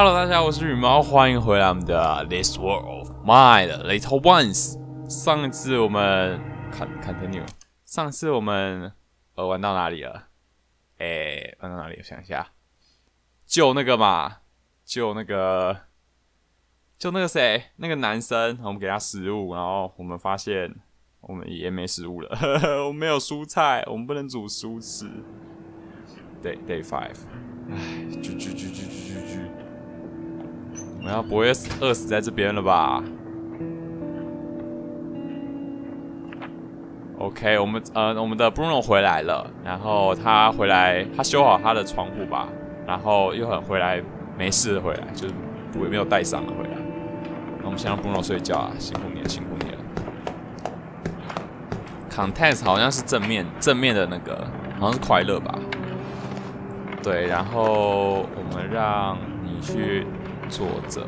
Hello， 大家好，我是羽毛，欢迎回来我们的 This War of Mine Little Ones。上次我们continue， 上次我们玩到哪里了？玩到哪里？我想一下，救那个嘛，救那个谁，那个男生，我们给他食物，然后我们发现我们也没食物了，我们没有蔬菜，我们不能煮蔬吃。Day 5， 哎，GG。 我们要不会饿死在这边了吧 ？OK， 我们的 Bruno 回来了，然后他回来，他修好他的窗户吧，然后又很回来，没事回来，就是也没有带伤的回来。那我们先让 Bruno 睡觉啊，辛苦你了，辛苦你了。Contents 好像是正面的那个，好像是快乐吧？对，然后我们让你去。 坐着，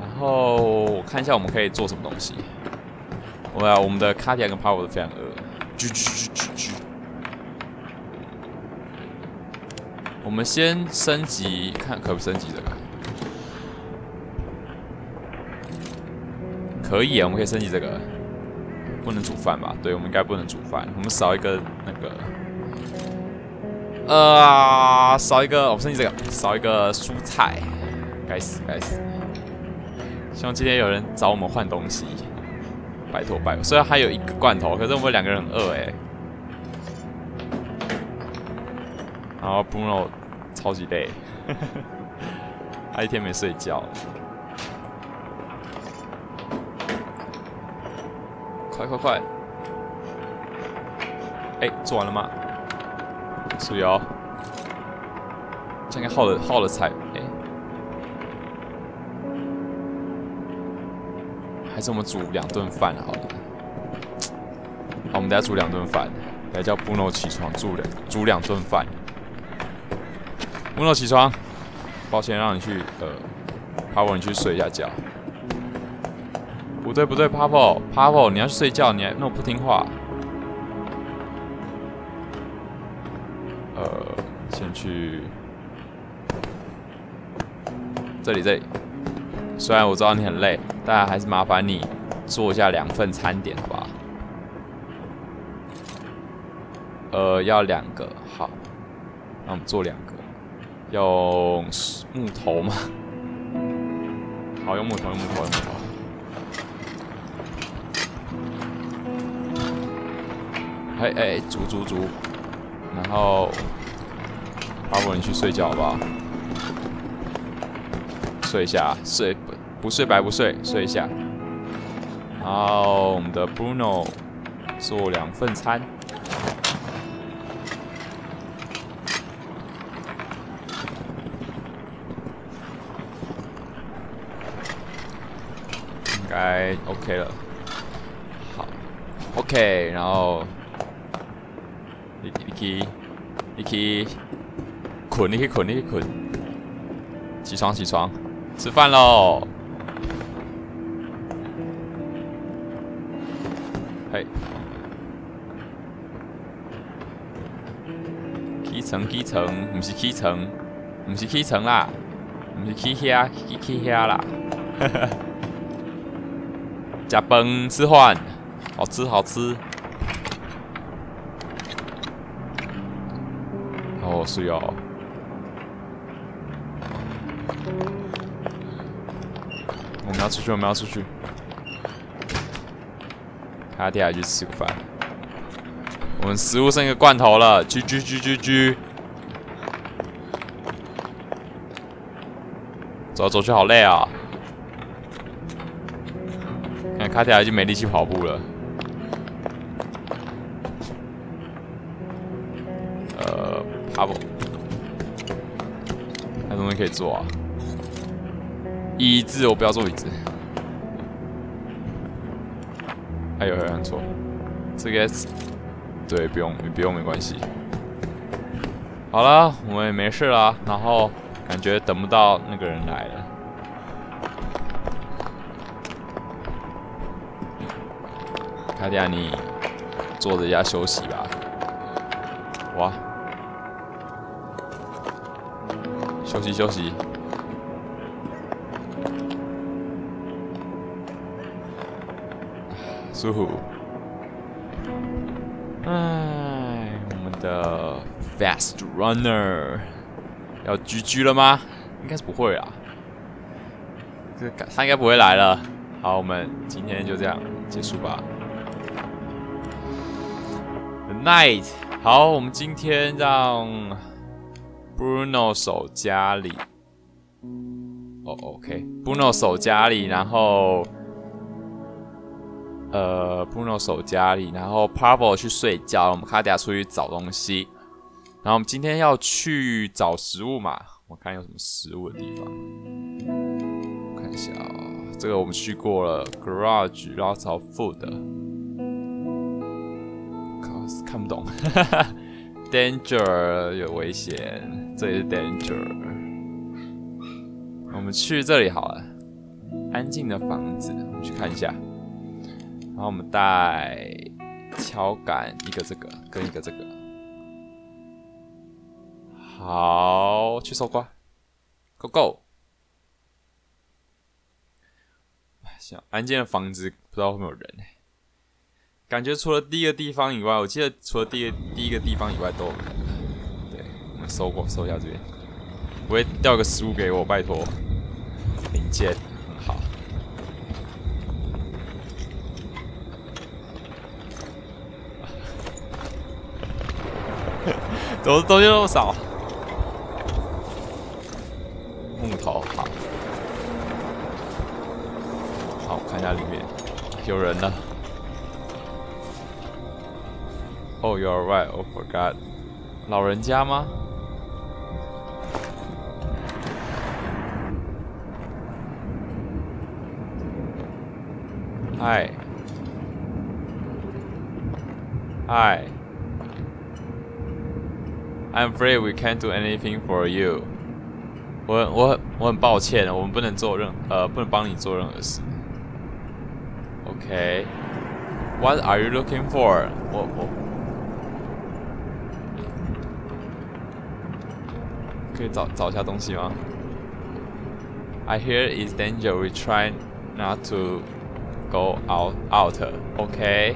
然后我看一下我们可以做什么东西。我们的卡迪亚跟帕沃都非常饿。我们先升级，看可不升级这个？可以啊，我们可以升级这个。不能煮饭吧？对，我们应该不能煮饭。我们少一个那个。少一个，我们升级这个，少一个蔬菜。 该死，该死！希望今天有人找我们换东西，拜托拜托！虽然还有一个罐头，可是我们两个人很饿哎。然后 Bruno 超级累，他一天没睡觉。快快快！哎，做完了吗？素瑶，这应该耗了菜哎。 还是我们煮2顿饭好了。好，我们等下煮2顿饭，等下叫 Bruno 起床煮2顿饭。Bruno 起床，抱歉让你去Pavel 你去睡一下觉。不对不对 ，Pavel 你要去睡觉，你还那么不听话。先去这里。 虽然我知道你很累，但还是麻烦你做一下2份餐点，好不好？要2个，好，那我们做2个，用木头吗？好，用木头，用木头，用木头。哎，煮，然后阿伯你去睡觉，好不好？ 睡一下，不睡白不睡，睡一下。然后我们的 Bruno 做2份餐。应该 OK 了。好 ，OK， 然后 Licky， 困，起床。 吃饭喽！嘿，起床，不是起床啦，不是起遐啦，哈哈。吃饭吃饭，好吃。哦，水哦。 我们要出去！卡迪亚去吃个饭。我们食物剩一个罐头了，GG。走来走去好累啊！看卡迪亚已经没力气跑步了。爬不？还有东西可以做啊？ 椅子，我不要坐椅子。哎呦，按错，这个对，不用，没关系。好了，我们也没事了。然后感觉等不到那个人来了。卡迪亚，你坐着一下休息吧。哇，休息。So.我们的 Fast Runner 要 GG 了吗？应该是不会啦。这他应该不会来了。好，我们今天就这样结束吧。The night。好，我们今天让 Bruno 守家里。 哦、OK，Bruno 守家里，然后Bruno 守家里，然后 Pablo 去睡觉，我们卡迪亚出去找东西，然后我们今天要去找食物嘛，我看有什么食物的地方，我看一下啊、哦，这个我们去过了 ，Garage lots of food， 靠，看不懂，Danger 有危险，这也是 Danger。 我们去这里好了，安静的房子，我们去看一下。然后我们带敲杆一个这个跟一个这个。好，去搜刮 ，Go Go！ 想安静的房子，不知道会不会有人哎、欸。感觉除了第一个地方以外，我记得除了第一个地方以外都有人。对，我们搜刮搜一下这边。 不会掉个食物给我，拜托。零件很好。怎么东西那么少？木头好。好，我看一下里面有人了。Oh, you are right. Oh, forgot. 老人家吗？ 嗨，嗨 ，I'm afraid we can't do anything for you。我很抱歉，我们不能做帮你做任何事。Okay, what are you looking for？ 我可以找一下东西吗 ？I hear it's danger. We try not to. Go out, okay?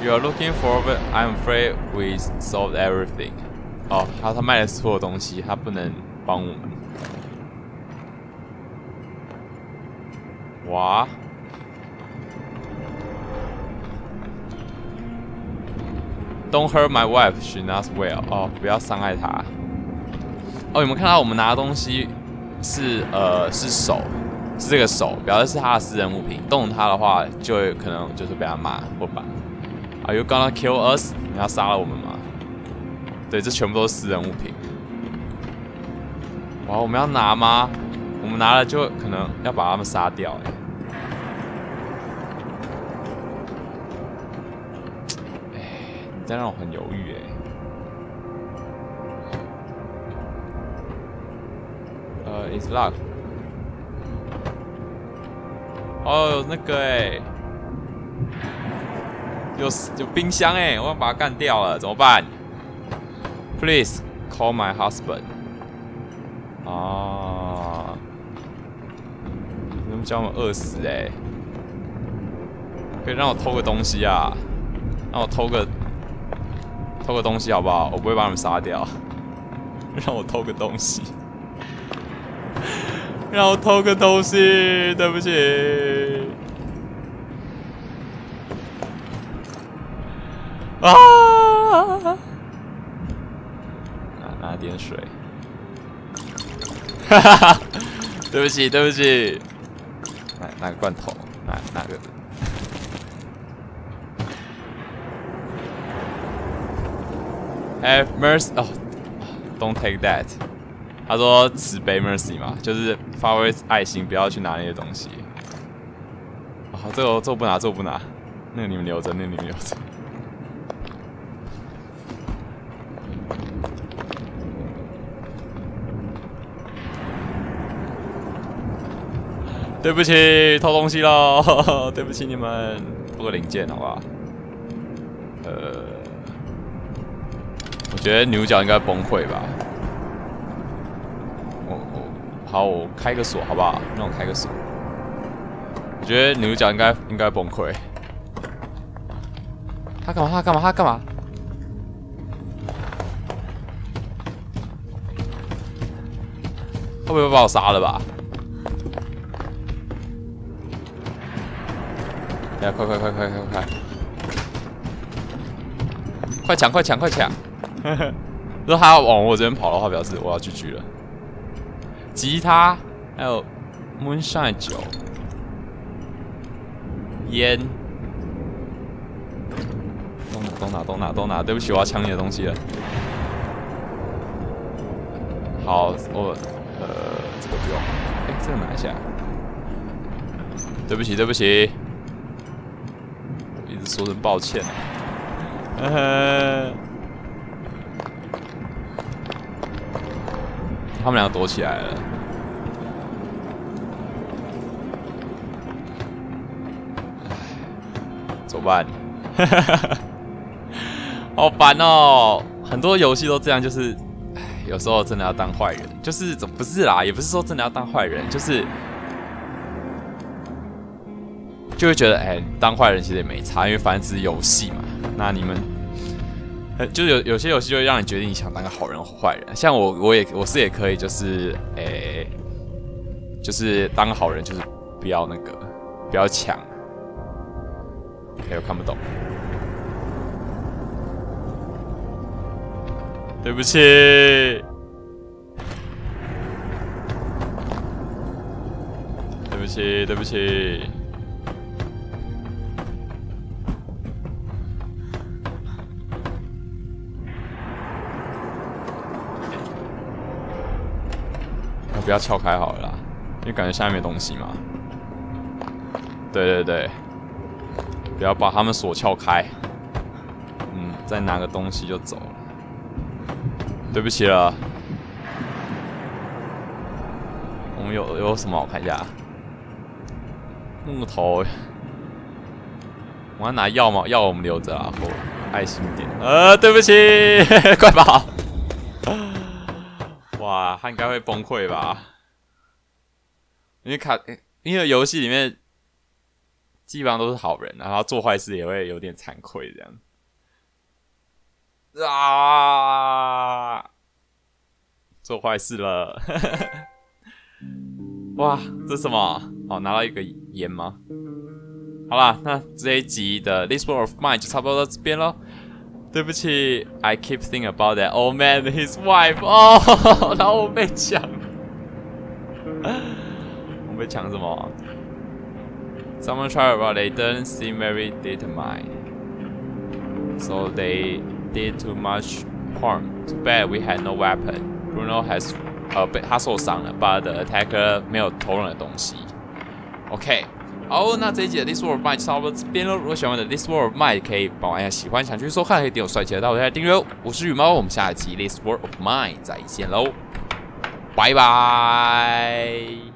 You are looking for, but I'm afraid we solved everything. 哦，他卖了所有东西，他不能帮我们。哇！Don't hurt my wife, she's not well. 哦，不要伤害她。哦，有没有看到我们拿的东西是手？ 是这个手，表示是他的私人物品。动他的话，就会可能就是被他骂或绑。Are you gonna kill us？ 你要杀了我们吗？对，这全部都是私人物品。哇，我们要拿吗？我们拿了就可能要把他们杀掉、欸。哎，你这样让我很犹豫哎、欸。 It's locked. 哦，那个哎、欸，有冰箱哎、欸，我要把它干掉了，怎么办 ？Please call my husband。啊，你们叫我饿死哎、欸！可以让我偷个东西啊，让我偷个东西好不好？我不会把你们杀掉，让我偷个东西。 让我偷个东西，对不起。啊！拿点水。哈哈哈！对不起，对不起。拿个罐头，拿个。Have mercy! Oh, don't take that. 他说慈悲 mercy 嘛，就是发挥爱心，不要去拿那些东西。啊、哦，这我不拿，这我不拿，那个你们留着，那个你们留着。对不起，偷东西喽，对不起你们，偷个零件好不好？我觉得牛角应该崩溃吧。 好，我开个锁好不好？让我开个锁。我觉得女主角应该崩溃。他干嘛？他干嘛？他干嘛？会不会把我杀了吧？哎呀，快！快抢！如果他要往我这边跑的话，表示我要GG了。吉他，还有 moonshine 酒，烟，都拿！对不起，我要抢你的东西了。好，我这个不用，这个拿一下。对不起，一直说声抱歉。 他们两个躲起来了。怎么办？好烦哦！很多游戏都这样，就是有时候真的要当坏人，就是不是啦，也不是说真的要当坏人，就是就会觉得，当坏人其实也没差，因为反正只是游戏嘛。那你们。 就有些游戏就会让你决定你想当个好人或坏人，像我也可以，就是就是当个好人，就是不要抢。OK， 我看不懂，对不起，对不起。 不要撬开好了啦，因为感觉下面没东西嘛。对，不要把他们锁撬开。再拿个东西就走了。对不起了。我们有什么？我看一下。木头。我要拿药我们留着啊，爱心一点。对不起，快跑！ 哇，他应该会崩溃吧？因为游戏里面基本上都是好人，然后做坏事也会有点惭愧这样。啊，做坏事了！哇，这是什么？哦，拿到一个盐吗？好啦，那这一集的 This War of Mine 就差不多到这边咯。 对不起 ，I keep thinking about that old man and his wife。哦，然后我被抢，我被抢什么 ？Someone tried about they didn't seem very determined, so they did too much harm. Too bad we had no weapon. Bruno has 他受伤了 ，but the attacker 没有投扔的东西。OK。 好，那这一集的 This War of Mine 就差不多这边喽。如果喜欢我的 This War of Mine， 可以帮我按下喜欢，想去收看可以点我帅气的大头贴订阅。我是羽毛，我们下一集 This War of Mine 再见喽，拜拜。